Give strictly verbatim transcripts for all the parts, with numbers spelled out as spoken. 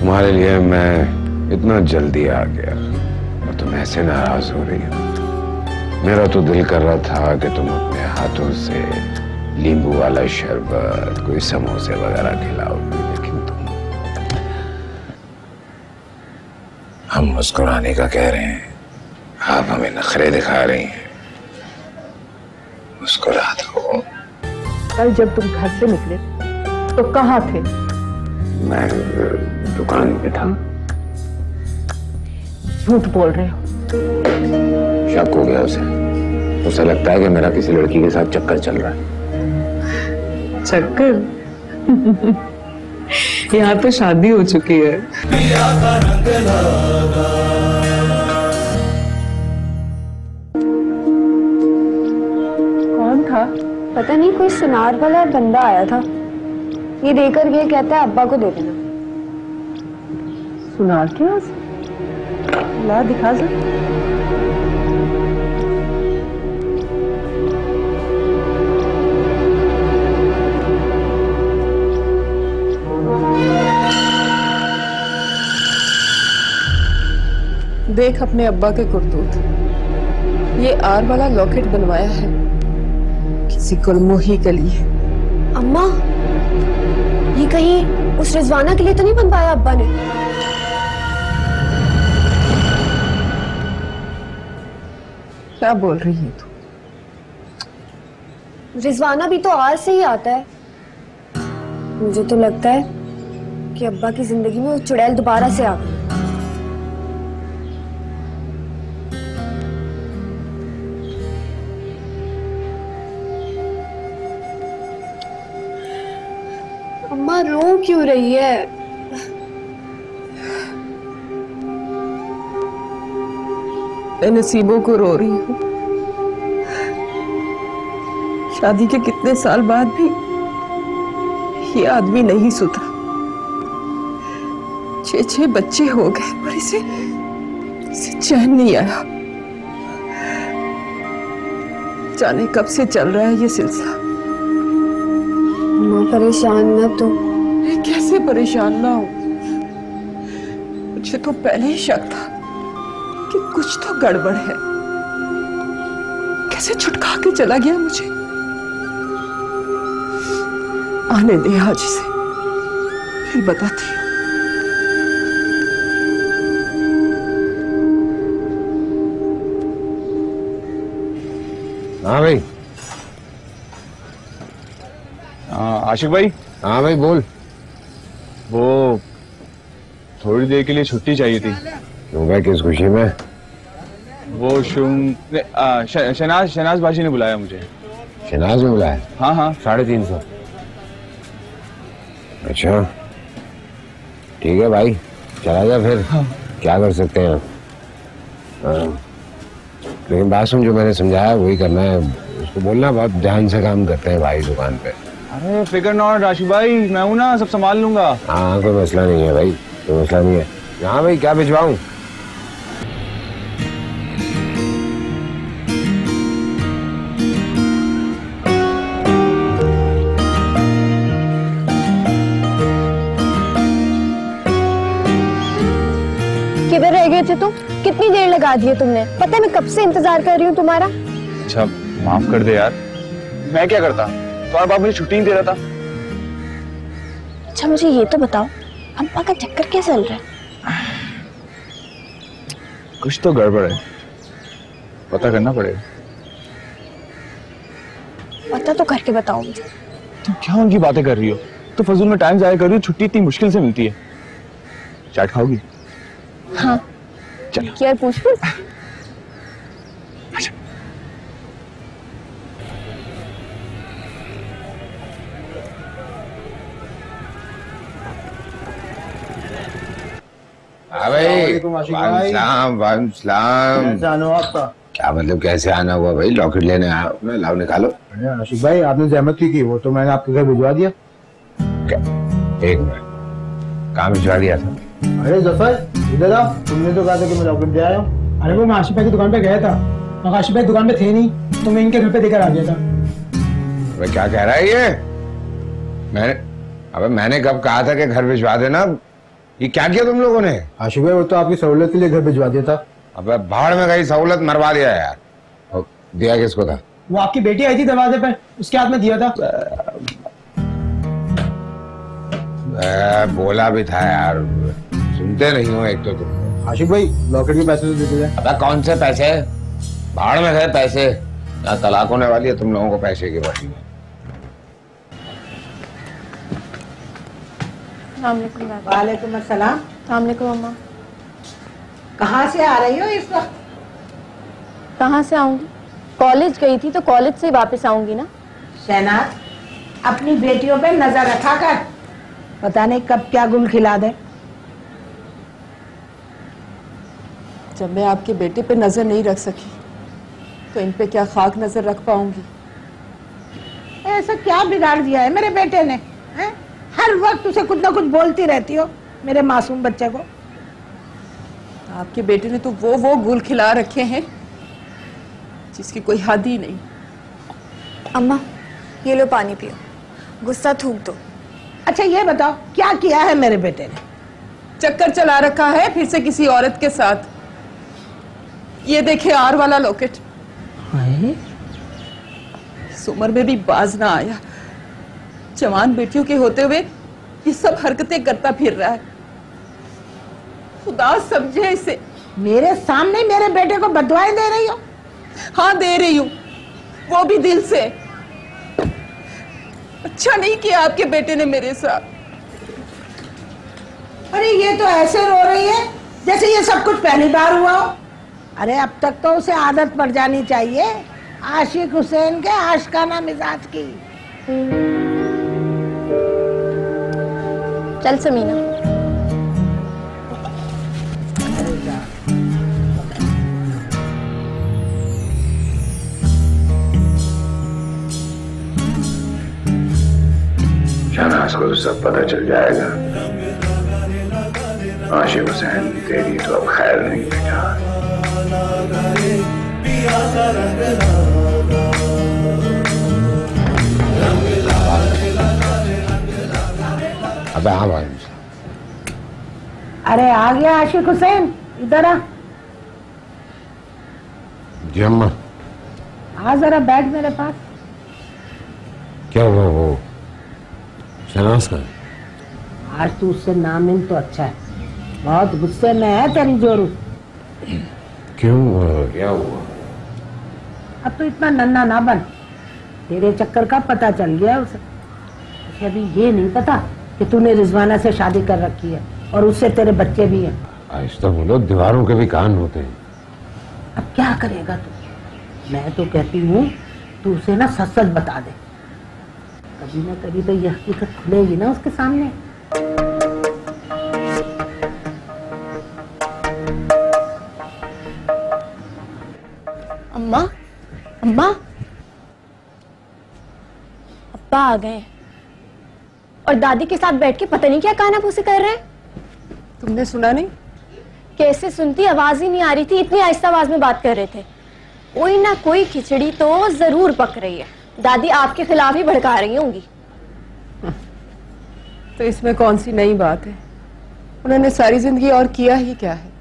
तुम्हारे लिए मैं इतना जल्दी आ गया और तुम ऐसे नाराज हो रही हो। मेरा तो दिल कर रहा था कि तुम अपने हाथों से नींबू वाला शरबत, कोई समोसे वगैरह खिलाओगे, लेकिन तुम हम मुस्कुराने का कह रहे हैं, आप हमें नखरे दिखा रही हैं। मुस्कुरा दो। कल जब तुम घर से निकले तो कहाँ थे? मैं दुकान पे था। झूठ बोल रहे हो। शक हो गया उसे उसे लगता है कि मेरा किसी लड़की के साथ चक्कर चल रहा है। चक्कर? यहाँ तो शादी हो चुकी है। कौन था? पता नहीं, कोई सुनार वाला बंदा आया था। ये देकर गया, कहता है अब्बा को दे देना। सुनार के पास ला दिखा सर। देख अपने अब्बा के करतूत। ये आर वाला लॉकेट बनवाया है किसी गुलमोही के लिए। अम्मा, ये कहीं उस रिजवाना के लिए तो नहीं बनवाया अब्बा ने? क्या बोल रही है तू? रिजवाना भी तो आर से ही आता है। मुझे तो लगता है कि अब्बा की जिंदगी में वो चुड़ैल दोबारा से आ गई। अम्मा रो क्यों रही है? मैं नसीबों को रो रही हूँ। शादी के कितने साल बाद भी ये आदमी नहीं सुधरा। छह छह बच्चे हो गए पर इसे, इसे चैन नहीं आया। जाने कब से चल रहा है ये सिलसिला। माँ परेशान ना तो। ये कैसे परेशान ना हो? मुझे तो पहले ही शक था कि कुछ तो गड़बड़ है। कैसे छुटका के चला गया मुझे। आने दे हाजी से, फिर बताती हूँ। हाँ भाई। आशिक भाई। हाँ भाई बोल। वो थोड़ी देर के लिए छुट्टी चाहिए थी। क्यों भाई, किस खुशी में? वो शुम शहनाज शहनाज बाजी ने बुलाया मुझे। शहनाज ने बुलाया? हाँ हाँ। साढ़े तीन सौ। अच्छा ठीक है भाई, चला जा फिर। हाँ। क्या कर सकते हैं। हाँ। लेकिन बात सुन, जो मैंने समझाया वही करना है। उसको बोलना बहुत ध्यान से काम करते हैं भाई दुकान पे। अरे फिक्र ना राशिद भाई, मैं हूँ ना, सब संभाल लूंगा। हाँ कोई मसला नहीं है भाई, कोई मसला नहीं है। हाँ भाई क्या भिजवाऊँ? किधर रह गए थे तुम? कितनी देर लगा दी है तुमने? पता है मैं कब से इंतजार कर रही हूँ तुम्हारा। अच्छा माफ कर दे यार। मैं क्या करता? तुम्हारा बाप मुझे छुट्टी नहीं दे रहा था। अच्छा मुझे ये तो बताओ, अम्मा का चक्कर क्या चल रहा है? कुछ तो गड़बड़ है, पता करना पड़ेगा। पता तो करके बताओ मुझे। तुम क्या उनकी बातें कर रही हो? तो फजूल में टाइम जाया कर रही हो। छुट्टी इतनी मुश्किल से मिलती है। चाट खाओगी? हाँ चलो। यार पूछ पूछ। अच्छा आपका क्या मतलब, कैसे आना हुआ भाई? लॉकेट लेने आया, लाओ निकालो। आशिक भाई आपने जहमत क्यों की? वो तो मैंने आपके घर भिजवा दिया। क्या? एक मिनट, कहाँ भिजवा दिया था? अरे जफर इधर आओ, तुमने तो कहा था कि मैं लॉकेट दे आया हूँ। अरे वो मैं आशिक भाई की दुकान पे गया था। मैं आशिक भाई दुकान पे थे नहीं तो मैं इनके घर पे देकर आ गया था। अरे क्या कह रहा है ये? मैंने, अबे मैंने कब कहा था कि घर भिजवा देना? ये क्या किया तुम लोगों ने? आशिक भाई वो तो आपकी सहूलत के लिए घर भिजवा दिया था। अब भाड़ में गई सहूलत, मरवा दिया यार। और दिया किसको था? वो आपकी बेटी आई थी दरवाजे पे, उसके हाथ में दिया था। आ, बोला भी था यार, सुनते नहीं हो एक तो तुम। आशिक भाई लॉकेट के पैसे दे दीजिए। अब कौन से पैसे? भाड़ में गए पैसे, यहाँ तलाक होने वाली है तुम लोगों को पैसे की बात। वालेकुम अस्सलाम। वालेकुम अम्मा। कहाँ से आ रही हो इस वक्त? कहाँ से आऊंगी, कॉलेज गई थी तो कॉलेज से वापस आऊंगी ना। शहनाज अपनी बेटियों पे नजर रखा कर, पता नहीं कब क्या गुल खिला दे। जब मैं आपके बेटे पे नजर नहीं रख सकी तो इन पे क्या खाक नजर रख पाऊंगी। ऐसा क्या बिगाड़ दिया है मेरे बेटे ने है? हर वक्त उसे कुछ ना कुछ बोलती रहती हो मेरे मासूम बच्चे को। आपके बेटे ने तो वो वो गुल खिला रखे हैं जिसकी कोई हद ही नहीं। अम्मा ये लो पानी पियो, गुस्सा थूक दो। अच्छा ये बताओ क्या किया है मेरे बेटे ने? चक्कर चला रखा है फिर से किसी औरत के साथ। ये देखे आर वाला लॉकेट, इस उम्र में भी बाज ना आया, जवान बेटियों के होते हुए ये सब हरकतें करता फिर रहा है। खुदा समझे इसे। मेरे सामने मेरे बेटे को बदवाएं दे रही हो? हाँ दे रही हूँ, वो भी दिल से। अच्छा नहीं किया आपके बेटे ने मेरे साथ। अरे ये तो ऐसे रो रही है जैसे ये सब कुछ पहली बार हुआ हो। अरे अब तक तो उसे आदत पड़ जानी चाहिए आशिक हुसैन के आशिकाना मिजाज की। चल समीना। शहनाज को सब पता चल जाएगा। आशिक हुसैन तेरी तो अब खैर नहीं बेटा। अबे हाँ भाई। अरे आ गया आशिक हुसैन, इधर आ। जी अम्मा। आ जरा बैठ मेरे पास। क्या हुआ वो शहनाज का? आज तू उससे नामिन तो अच्छा है, बहुत गुस्से में है तेरी जोरू। क्यों क्या हुआ? अब तो इतना नन्ना ना बन, तेरे चक्कर का पता चल गया उसे। उसे अभी ये नहीं पता कि तूने रिजवाना से शादी कर रखी है और उससे तेरे बच्चे भी हैं। आहिस्ता बोलो, दीवारों के भी कान होते हैं। अब क्या करेगा तू? मैं तो कहती हूँ तू उसे ना सच सच बता दे, कभी ना कभी तो यह हकीकत खुलेगी ना उसके सामने। अम्मा, अम्मा, अब्बा आ गए और दादी के साथ बैठ के पता नहीं क्या कानाफूसी कर रहे हैं। तुमने सुना नहीं? कैसे सुनती, आवाज ही नहीं आ रही थी, इतनी आहिस्ता आवाज में बात कर रहे थे। कोई ना कोई खिचड़ी तो जरूर पक रही है, दादी आपके खिलाफ ही भड़का रही होंगी। तो इसमें कौन सी नई बात है, उन्होंने सारी जिंदगी और किया ही क्या है।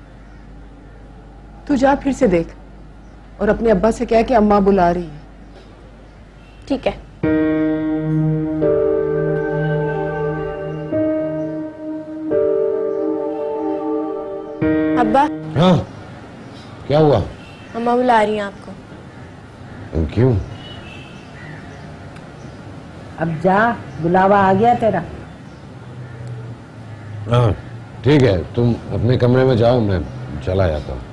तू जा फिर से देख और अपने अब्बा से कह कि अम्मा बुला रही है। ठीक है। अब्बा। हाँ क्या हुआ? अम्मा बुला रही हैं आपको। क्यों? अब जा, बुलावा आ गया तेरा। हाँ ठीक है, तुम अपने कमरे में जाओ, मैं चला जाता हूँ।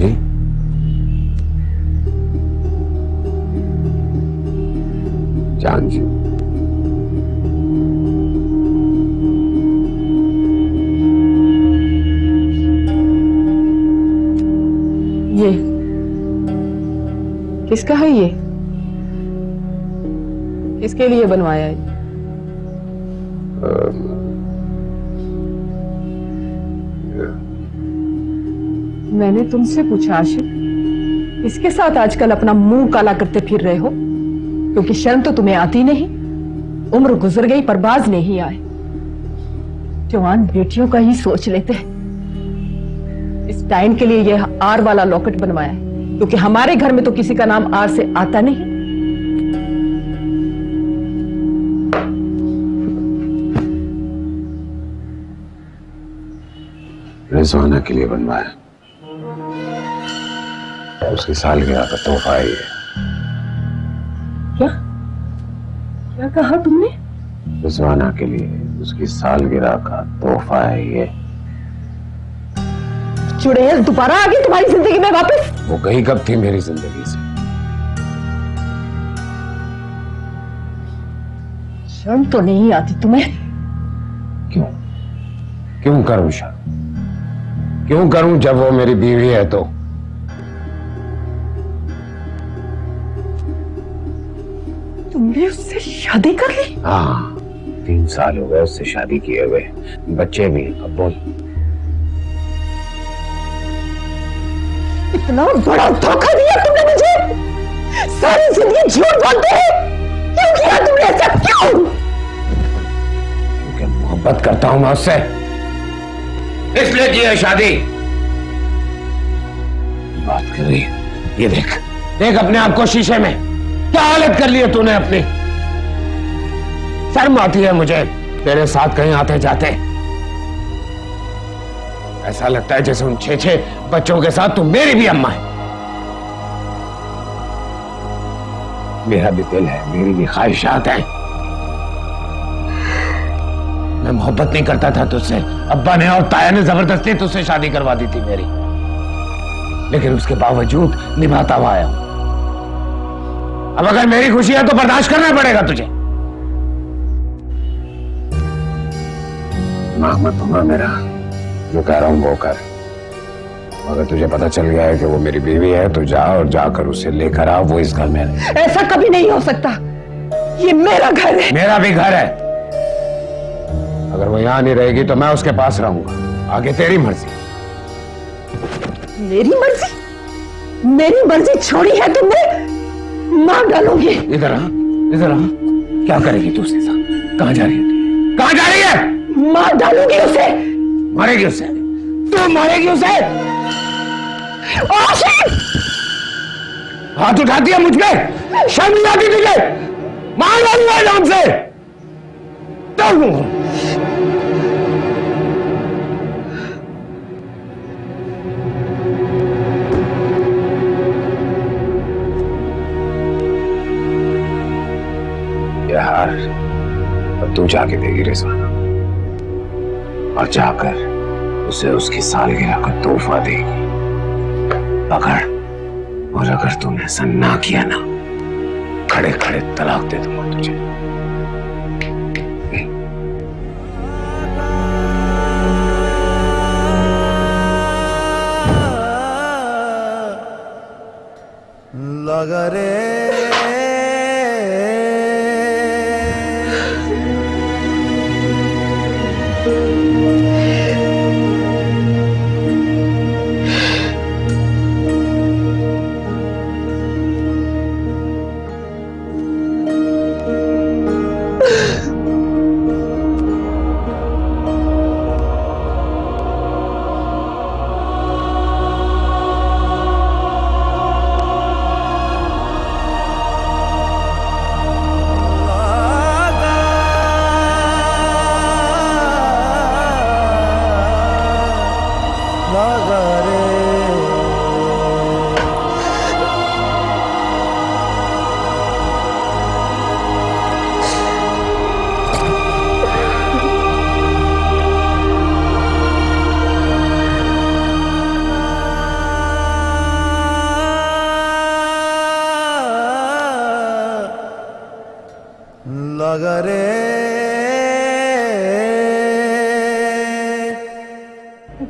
मुझे? चांद जी, ये किसका है? ये किसके लिए बनवाया है? मैंने तुमसे पूछा आशिक, इसके साथ आजकल अपना मुंह काला करते फिर रहे हो, क्योंकि शर्म तो तुम्हें आती नहीं। उम्र गुजर गई, परवाज नहीं आए। जवान बेटियों का ही सोच लेते हैं। इस टाइम के लिए यह आर वाला लॉकेट बनवाया है, क्योंकि हमारे घर में तो किसी का नाम आर से आता नहीं। रिजवाना के लिए बनवाया, उसकी सालगिरह का तोहफा है। क्या क्या कहा तुमने? रिजवाना के लिए उसकी सालगिरह का तोहफा है ये। चुड़ैल दोबारा आ गई तुम्हारी जिंदगी में वापस? वो गई कब थी मेरी जिंदगी से। शर्म तो नहीं आती तुम्हें? क्यों क्यों करूं शर्म? क्यों करूं जब वो मेरी बीवी है तो? तुमने उससे शादी कर ली? हाँ, तीन साल हो गए उससे शादी किए हुए, बच्चे भी। अब बोल, इतना बड़ा धोखा दिया तुमने मुझे। सारी जिंदगी झूठ बोलते हैं। क्यों किया तुमने ऐसा? क्यों? क्योंकि मोहब्बत करता हूं मैं उससे, इसलिए की है शादी। बात कर रही है, ये देख देख अपने आप को शीशे में, क्या हालत कर ली है तूने अपनी। शर्म आती है मुझे तेरे साथ कहीं आते जाते। ऐसा लगता है जैसे उन छह छह बच्चों के साथ तू मेरी भी अम्मा है। मेरा भी दिल है, मेरी भी ख्वाहिशात है। मैं मोहब्बत नहीं करता था तुझसे। अब्बा ने और ताया ने जबरदस्ती तुझसे शादी करवा दी थी मेरी, लेकिन उसके बावजूद निभाता हुआ आया। अब अगर मेरी खुशी है तो बर्दाश्त करना पड़ेगा तुझे। मत होना मेरा, जो कह रहा हूं वो कर। अगर तुझे पता चल गया है कि वो मेरी बीवी है तो जा, और जाकर उसे लेकर आओ। वो इस घर में नहीं। ऐसा कभी नहीं हो सकता, ये मेरा घर है। मेरा भी घर है। अगर वो यहाँ नहीं रहेगी तो मैं उसके पास रहूंगा। आगे तेरी मर्जी। मेरी मर्जी? मेरी मर्जी छोड़ी है तुमने? मार डालूंगी। इधर आ, इधर आ। क्या करेगी तू उसके साथ? कहाँ जा रही है तू? कहाँ जा रही है? मार डालूंगी उसे। मारेगी उसे? तू मारेगी उसे? आशिक! हाथ उठाती है मुझ पे? शर्म नहीं आती तुझे? मार डालूंगा नाम से। डालूंगा। यार, अब तू जाके देगी रिजवाना, और जाकर उसे उसकी सालगिरह का तोहफा देगी। पकड़, और अगर तूने ऐसा ना किया ना, खड़े खड़े तलाक दे दूंगा तुझे। लगा रे मगर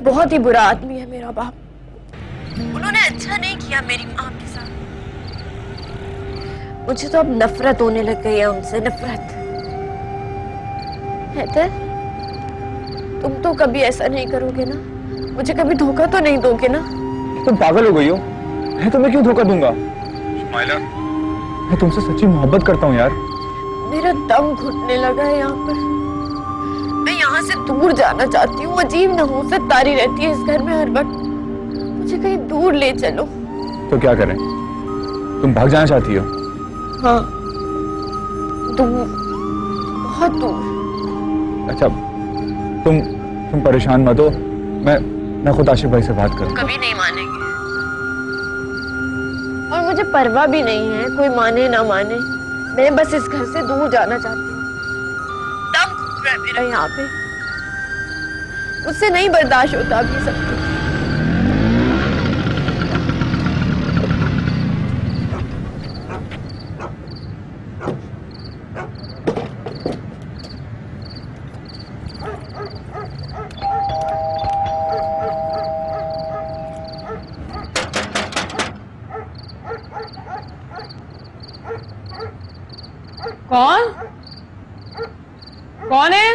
बहुत ही बुरा आदमी है मेरा बाप। उन्होंने अच्छा नहीं किया मेरी माँ के साथ। मुझे तो अब नफरत होने लग गई है उनसे, नफरत। हैदर, तुम तो कभी ऐसा नहीं करोगे ना, मुझे कभी धोखा तो नहीं दोगे ना? तुम पागल हो गई हो, मैं तुम्हें क्यों धोखा दूंगा? मायला, मैं तुमसे सच्ची मोहब्बत करता हूँ यार। मेरा दम घुटने लगा है यहाँ पर, यहाँ से दूर जाना चाहती हूँ। अजीब ना हो, सतारी रहती है इस घर में हर वक्त। मुझे कहीं दूर ले चलो। तो क्या करें, तुम भाग जाना चाहती हो? हाँ, दूर, बहुत दूर। अच्छा, तुम तुम परेशान मत हो, मैं मैं खुद आशिक भाई से बात करूँ। कभी नहीं मानेंगे, और मुझे परवाह भी नहीं है कोई माने ना माने। मैं बस इस घर से दूर जाना चाहती हूँ। मेरा यहाँ पे उससे नहीं बर्दाश्त होता भी सब कुछ। कौन कौन है?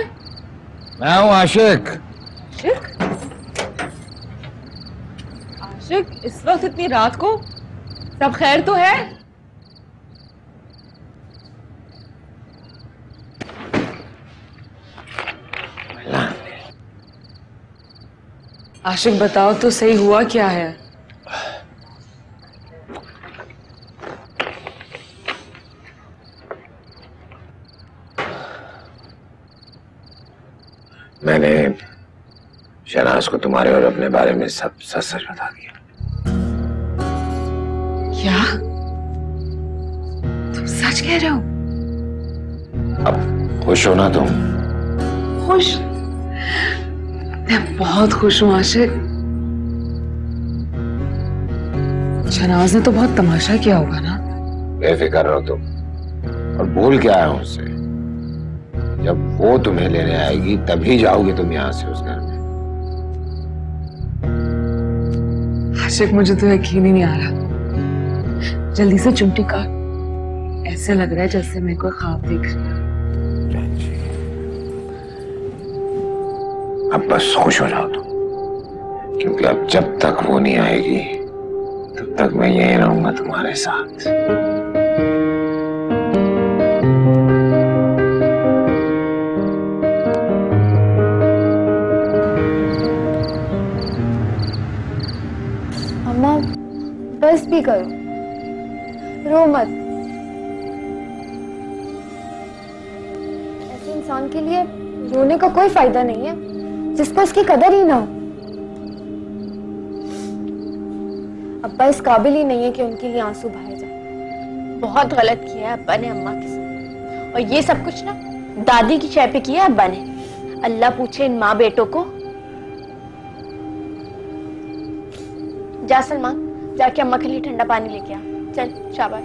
मैं हूँ आशिक। आशिक? आशिक, इस वक्त इतनी रात को? सब खैर तो है? आशिक, बताओ तो सही, हुआ क्या है? मैंने शहनाज को तुम्हारे और अपने बारे में सब सच सच बता दिया। क्या तुम सच कह रहे हो? अब खुश हो ना तुम? खुश? मैं बहुत खुश हूँ आशिक। शहनाज ने तो बहुत तमाशा किया होगा ना? बेफिक्र रहो तुम। और भूल क्या है उससे? जब वो तुम्हें लेने आएगी तभी जाओगे तुम यहाँ से उस घर में। आशिक, मुझे तो यकीन ही नहीं आ रहा। जल्दी से चुमटी काट, ऐसे लग रहा है जैसे मैं कोई ख्वाब देख रही हूँ। अब बस खुश हो जाओ तुम, क्योंकि अब जब तक वो नहीं आएगी तब तक मैं यहीं रहूंगा तुम्हारे साथ। बस भी करो, रो मत। ऐसे इंसान के लिए रोने का कोई फायदा नहीं है जिसको इसकी कदर ही ना हो। अब्बा इस काबिल ही नहीं है कि उनके लिए आंसू बहाए जाए। बहुत गलत किया है अब्बा ने अम्मा के साथ, और ये सब कुछ ना दादी की शय पे किया अब्बा ने। अल्लाह पूछे इन माँ बेटों को। जा सलमान, जाके अम्मा के लिए ठंडा पानी लेके आ। चल, शाबाश।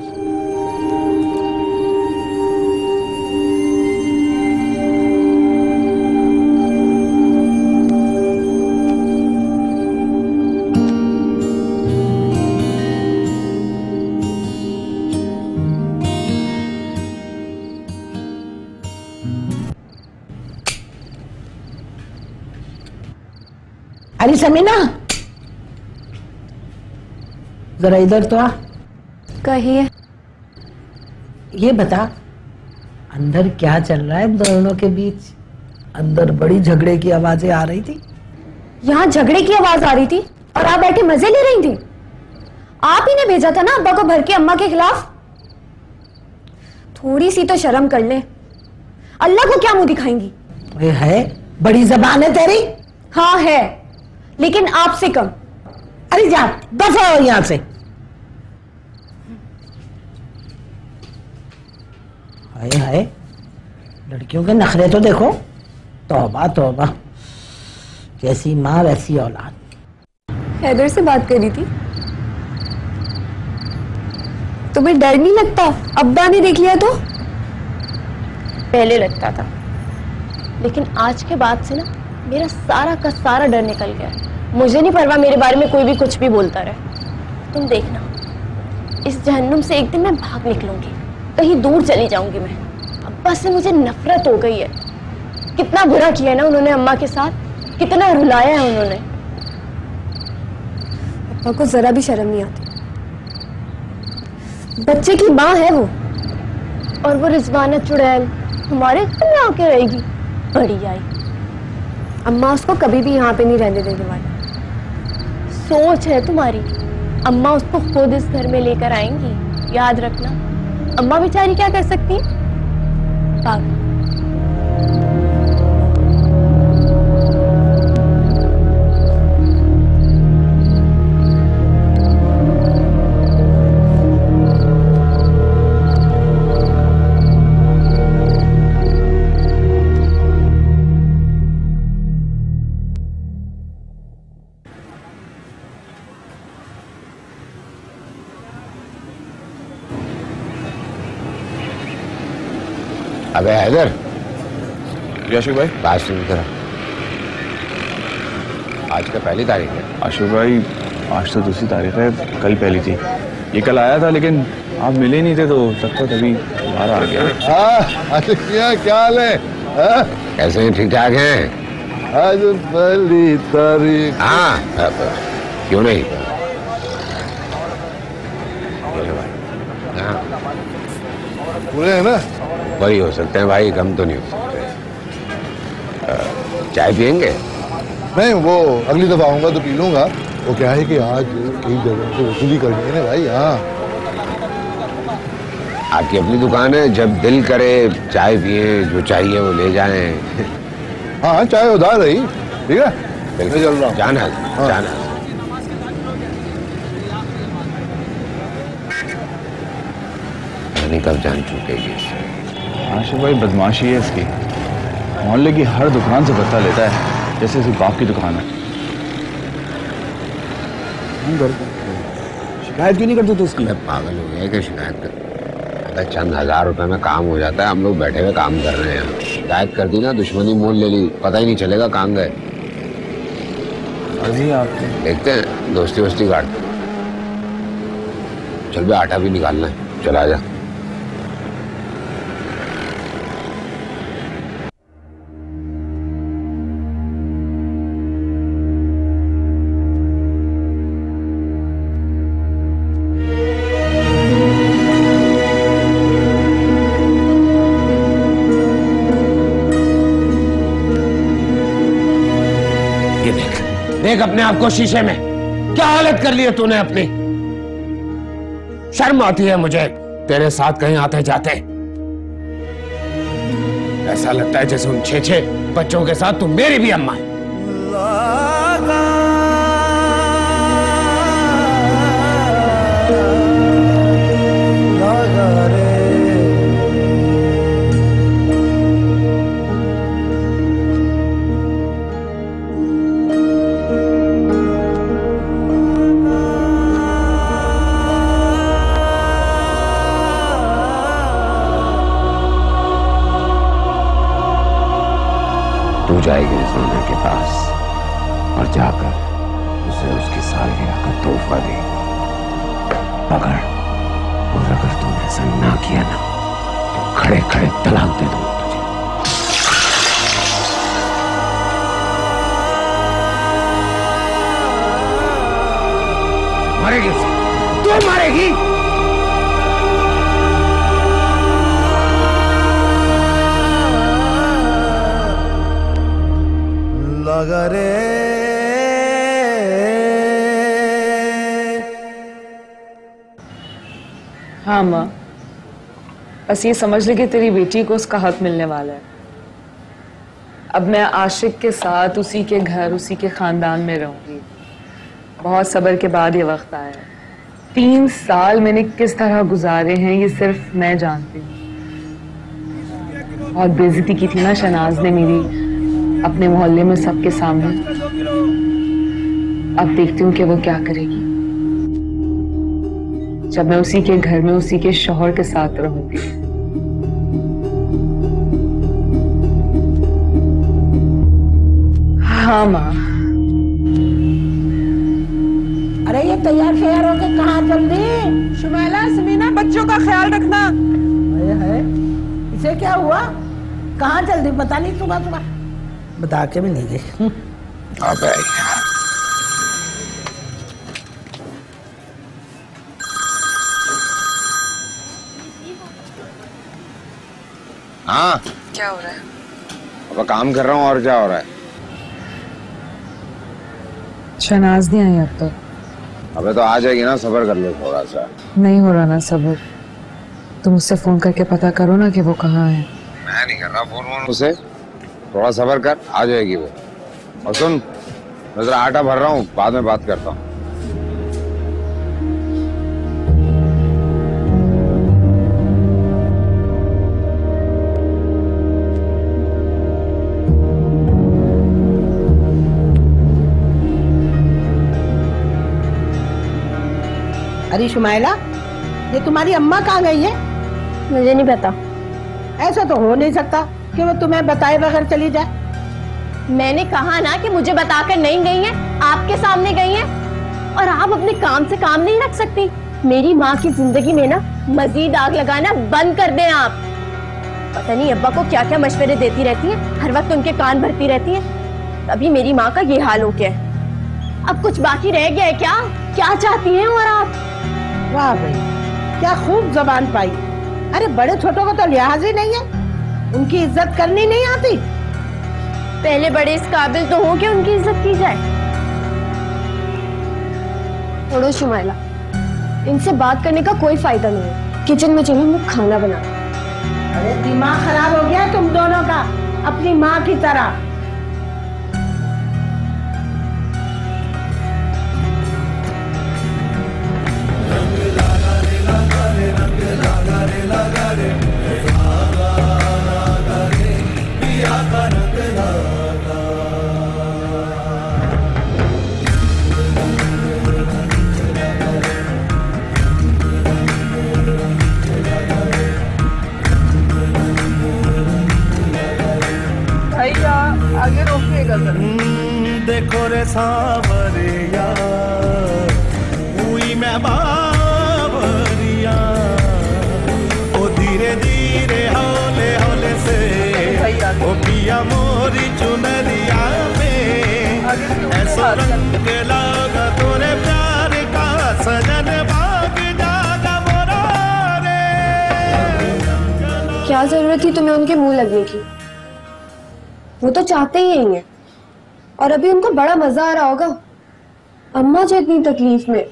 अरे समीना, जरा इधर तो आ। कहिए। ये बता, अंदर क्या चल रहा है दोनों के बीच? अंदर बड़ी झगड़े की आवाजें आ रही थी। यहाँ झगड़े की आवाज आ रही थी और आप बैठे मजे ले रही थी? आप ही ने भेजा था ना अब्बा को भर के अम्मा के खिलाफ। थोड़ी सी तो शर्म कर ले, अल्लाह को क्या मुंह दिखाएंगी। ये है बड़ी जबान है तेरी। हाँ है, लेकिन आपसे कम। अरे जा, दफा हो यहाँ से। हाय हाय, लड़कियों के नखरे तो देखो। तौबा तौबा, जैसी माँ वैसी औलाद। हैदर से बात करी थी। तुम्हें डर नहीं लगता अब्बा ने देख लिया तो? पहले लगता था, लेकिन आज के बाद से ना मेरा सारा का सारा डर निकल गया है। मुझे नहीं परवाह मेरे बारे में कोई भी कुछ भी बोलता रहे। तुम देखना, इस जहन्नुम से एक दिन मैं भाग निकलूंगी, कहीं दूर चली जाऊंगी मैं। अब्बा से मुझे नफरत हो गई है। कितना बुरा किया ना उन्होंने अम्मा के साथ, कितना रुलाया है उन्होंने। अब्बा को जरा भी शर्म नहीं आती, बच्चे की माँ है वो। और वो रिजवाना चुड़ैल हमारे घर में आके रहेगी, बड़ी आई। अम्मा उसको कभी भी यहाँ पे नहीं रहने देने वाली। सोच है तुम्हारी, अम्मा उसको खुद इस घर में लेकर आएंगी, याद रखना। अम्मा बेचारी क्या कर सकती है? पागल। अबे हैदर, आशिक भाई बात सुन करा। आज का पहली तारीख है आशिक भाई। आज तो दूसरी तारीख है, कल पहली थी। ये कल आया था लेकिन आप मिले नहीं थे तो लगता तभी बाहर आ गया। हाँ आशिक भैया क्या हाल है? हाँ कैसे हैं? ठीक ठाक हैं। आज पहली तारीख। हाँ क्यों नहीं। हाँ पूरे है ना, वही हो सकते हैं भाई, कम तो नहीं हो सकते। चाय पियेंगे? नहीं वो अगली दफा आऊँगा तो पी लूँगा। वो क्या है कि आज कई जगह से वसूली करनी है ना भाई। हाँ आपकी अपनी दुकान है, जब दिल करे चाय पिए, जो चाहिए वो ले जाएं। हाँ चाय उधार रही, ठीक है बिल्कुल। चल रहा हूँ। जाना जाना नहीं कब जान चुकेगी। आशिक भाई बदमाशी है इसकी, मोहल्ले की हर दुकान से बदला लेता है जैसे इसके बाप की दुकान है। शिकायत क्यों नहीं करते तो उसकी? पागल हो गया है कि शिकायत कर। चंद हजार रुपए में काम हो जाता है, हम लोग बैठे हुए काम कर रहे हैं। शिकायत कर दी ना दुश्मनी मोल ले ली, पता ही नहीं चलेगा कहाँ गए। देखते हैं दोस्ती वोस्ती काटते। चल भाई आटा भी निकालना है, चला जा। देख अपने आप को शीशे में, क्या हालत कर ली है तूने अपनी। शर्म आती है मुझे तेरे साथ कहीं आते जाते। ऐसा लगता है जैसे उन छह छह बच्चों के साथ तू मेरी भी अम्मा है। जाएगी रिजवाना के पास और जाकर उसे उसकी सालगिरह का तोहफा देगी। अगर और अगर तुमने ऐसा ना किया ना तो खड़े खड़े तलाक दे दूंगा तुझे। मरेगी तू, मरेगी। हाँ माँ, बस ये समझ ले कि तेरी बेटी को उसका हक मिलने वाला है। अब मैं आशिक के साथ उसी के घर उसी के खानदान में रहूंगी। बहुत सब्र के बाद ये वक्त आया है। तीन साल मैंने किस तरह गुजारे हैं ये सिर्फ मैं जानती हूँ। बहुत बेइज्जती की थी ना शहनाज ने मेरी अपने मोहल्ले में सबके सामने। अब देखती हूँ कि वो क्या करेगी जब मैं उसी के घर में उसी के शौहर के साथ रहूंगी। हाँ माँ। अरे ये तैयार तैयार हो के कहाँ जल्दी? शुमैला, समीना, बच्चों का ख्याल रखना। अरे है, इसे क्या हुआ? कहाँ जल्दी? पता नहीं सुबह सुबह बता के भी नहीं गई। हाँ क्या हो रहा है? अब काम कर रहा हूँ, और क्या हो रहा है? शहनाज नहीं आई अब तो। अबे तो आ जाएगी ना, सबर कर लो थोड़ा सा। नहीं हो रहा ना सबर, तुम उससे फोन करके पता करो ना कि वो कहाँ है। मैं नहीं कर रहा फोन वोन उसे, थोड़ा सबर कर, आ जाएगी वो। और सुन, मैं जरा आटा भर रहा हूँ, बाद में बात करता हूँ। अरे शुमैला, ये तुम्हारी अम्मा कहाँ गई है? मुझे नहीं पता। ऐसा तो हो नहीं सकता कि वो तुम्हें बताए बगैर चली जाए। मैंने कहा ना कि मुझे बताकर नहीं गई है, आपके सामने गई है। और आप अपने काम से काम नहीं रख सकती। मेरी माँ की जिंदगी में ना मजीद आग लगाना बंद कर दें आप। पता नहीं अब्बा को क्या क्या मशवरे देती रहती है, हर वक्त उनके कान भरती रहती है। अभी मेरी माँ का ये हाल हो गया है। अब कुछ बाकी रह गया है क्या? क्या चाहती है और आप? वाह भाई, क्या खूब जबान पाई। अरे बड़े छोटों को तो लिहाज ही नहीं है, उनकी इज्जत करनी नहीं आती। पहले बड़े इस काबिल तो हो कि उनकी इज्जत की जाए। छोड़ो शुमैला, इनसे बात करने का कोई फायदा नहीं है। किचन में चलो, मैं खाना बना। अरे दिमाग खराब हो गया तुम दोनों का, अपनी माँ की तरह। देखो रे सावरिया, हुई मैं बावरिया। ओ धीरे धीरे हौले हौले से, ओ पिया मोरी चुनरिया में। ऐसा रंग लगा तोरे प्यार का, सजन भाग जागा मोरा रे। क्या जरूरत थी तुम्हें उनके मुंह लगने की? वो तो चाहते ही हैं, और अभी उनको बड़ा मजा आ रहा होगा अम्मा जी इतनी तकलीफ में।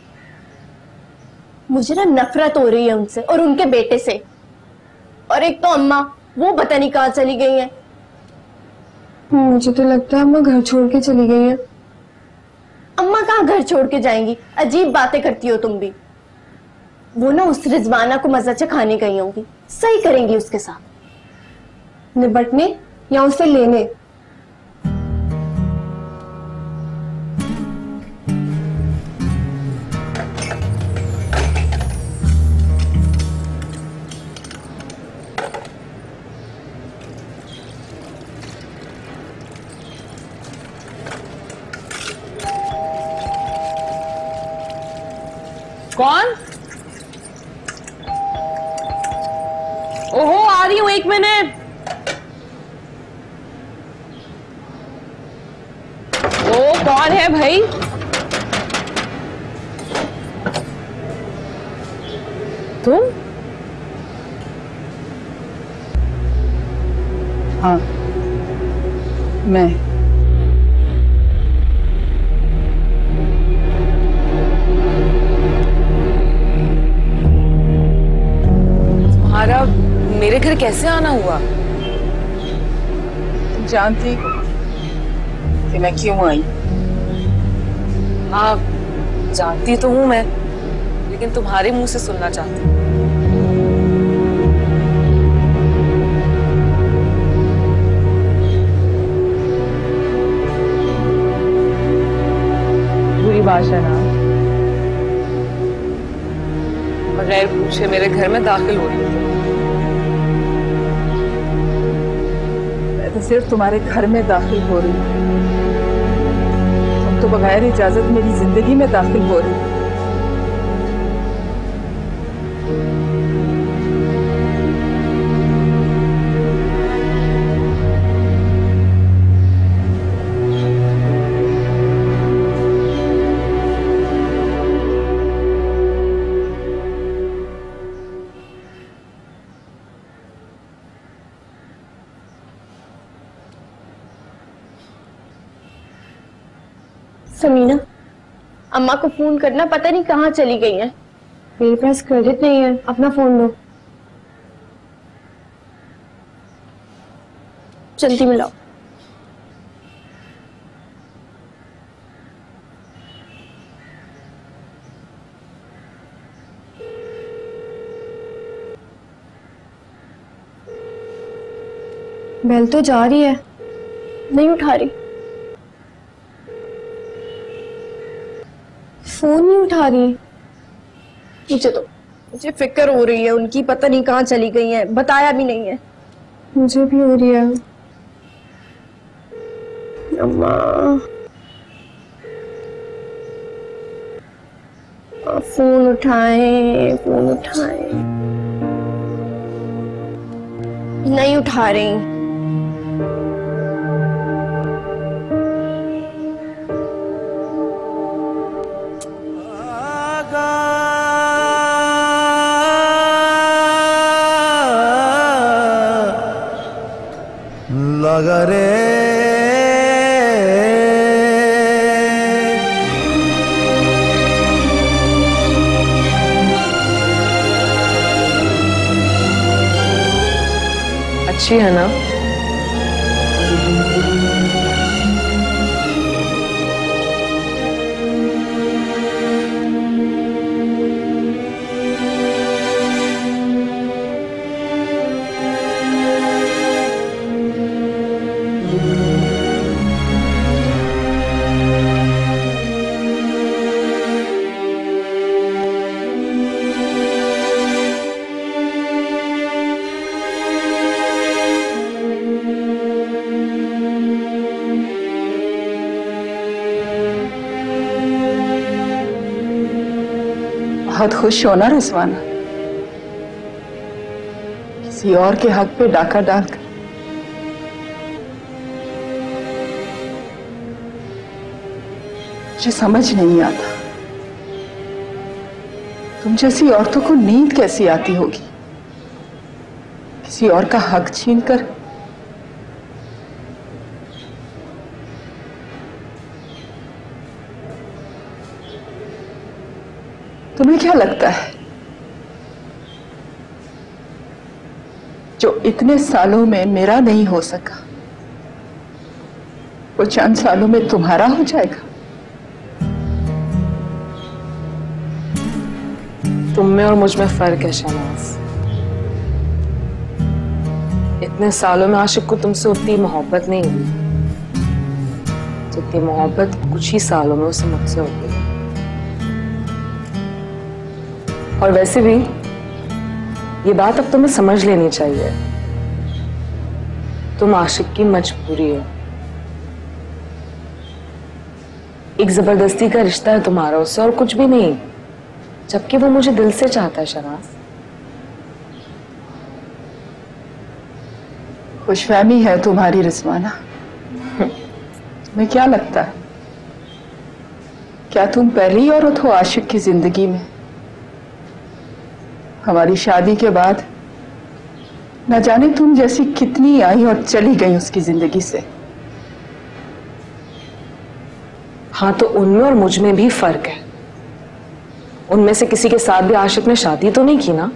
मुझे ना नफरत हो रही है उनसे और उनके बेटे से। और एक तो अम्मा, वो पता नहीं कहाँ चली गई है। मुझे तो लगता है अम्मा घर छोड़ के चली गई है। अम्मा कहाँ घर छोड़ के जाएंगी? अजीब बातें करती हो तुम भी। वो ना उस रिजवाना को मजा चखाने गई होंगी, सही करेंगी उसके साथ निपटने या उसे लेने। कौन? ओहो, आ रही हूं, एक मिनट। ओ कौन है भाई? तुम? हाँ मैं। मेरे घर कैसे आना हुआ? तुम जानती कि मैं क्यों आई? हाँ जानती तो हूँ मैं, लेकिन तुम्हारे मुंह से सुनना चाहती हूँ। बुरी बात है ना, बगैर पूछे मेरे घर में दाखिल हो रही है। सिर्फ तुम्हारे घर में दाखिल हो रही हूँ। तो बगैर इजाजत मेरी जिंदगी में दाखिल हो रही। समीना, अम्मा को फोन करना, पता नहीं कहाँ चली गई है। मेरे पास क्रेडिट नहीं है, अपना फोन दो। जल्दी मिलाओ। बेल तो जा रही है, नहीं उठा रही। फोन नहीं उठा रही। मुझे तो मुझे फिक्र हो रही है उनकी, पता नहीं कहाँ चली गई है, बताया भी नहीं है। मुझे भी हो रही है। अम्मा फोन उठाएं, फोन उठाएं। नहीं उठा रही। अच्छी है ना? बहुत खुश होना रिजवाना, किसी और के हक पे डाका डालकर। मुझे समझ नहीं आता तुम जैसी औरतों को नींद कैसी आती होगी, किसी और का हक छीन कर। तुम्हें क्या लगता है जो इतने सालों में मेरा नहीं हो सका, वो चंद सालों में तुम्हारा हो जाएगा? तुम में और मुझ में फर्क है शहनाज। इतने सालों में आशिक को तुमसे उतनी मोहब्बत नहीं हुई जितनी मोहब्बत कुछ ही सालों में उसे मुझसे हो गई। और वैसे भी ये बात अब तुम्हें समझ लेनी चाहिए, तुम आशिक की मजबूरी हो। एक जबरदस्ती का रिश्ता है तुम्हारा उससे और कुछ भी नहीं, जबकि वो मुझे दिल से चाहता है शहनाज। खुशफहमी है तुम्हारी रिजवाना। तुम्हें क्या लगता है, क्या तुम पहली औरत हो आशिक की जिंदगी में? हमारी शादी के बाद न जाने तुम जैसी कितनी आई और चली गई उसकी जिंदगी से। हाँ, तो उनमें और मुझ में भी फर्क है। उनमें से किसी के साथ भी आशिक ने शादी तो नहीं की ना।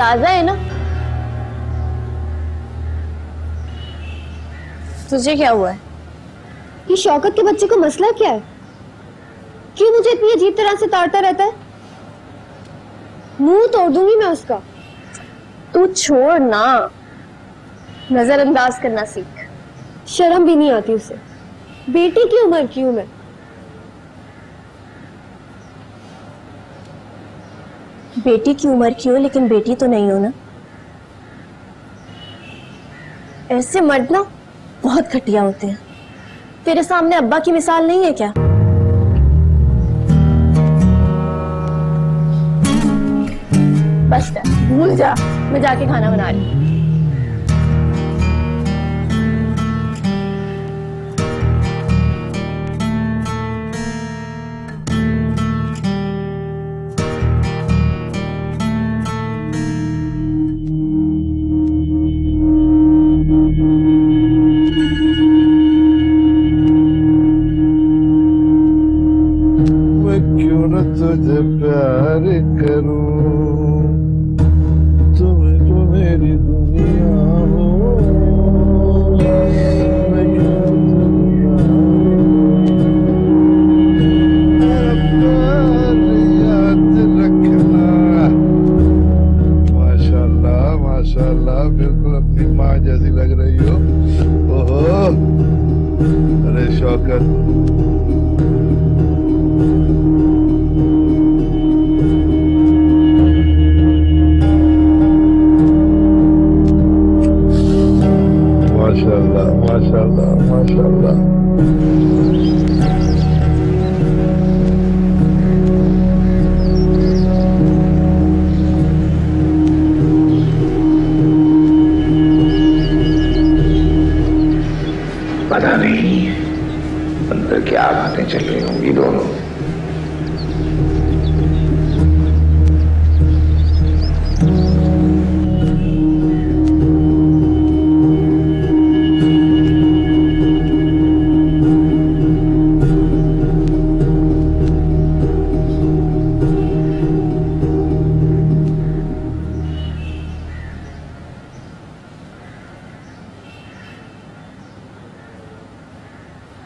ताज़ा है ना। तुझे क्या हुआ है? ये शौकत के बच्चे को मसला क्या है? क्यों मुझे इतनी अजीब तरह से ताड़ता रहता है? मुंह तोड़ दूंगी मैं उसका। तू छोड़ ना, नजरअंदाज करना सीख। शर्म भी नहीं आती उसे, बेटी की उम्र की हूं मैं। बेटी की उम्र की हो लेकिन बेटी तो नहीं हो ना। ऐसे मर्द ना बहुत घटिया होते हैं। तेरे सामने अब्बा की मिसाल नहीं है क्या? बस भूल जा, मैं जाके खाना बना रही हूँ।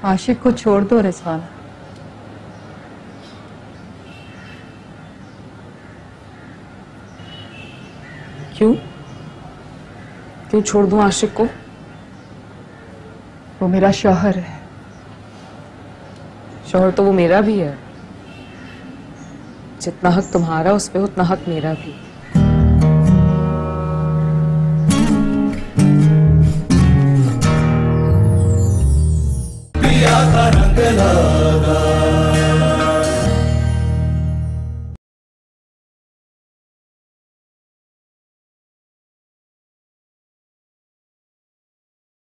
आशिक को छोड़ दो रिजवाना। क्यों क्यों छोड़ दूं आशिक को? वो मेरा शौहर है। शौहर तो वो मेरा भी है। जितना हक तुम्हारा उस पे उतना हक मेरा भी।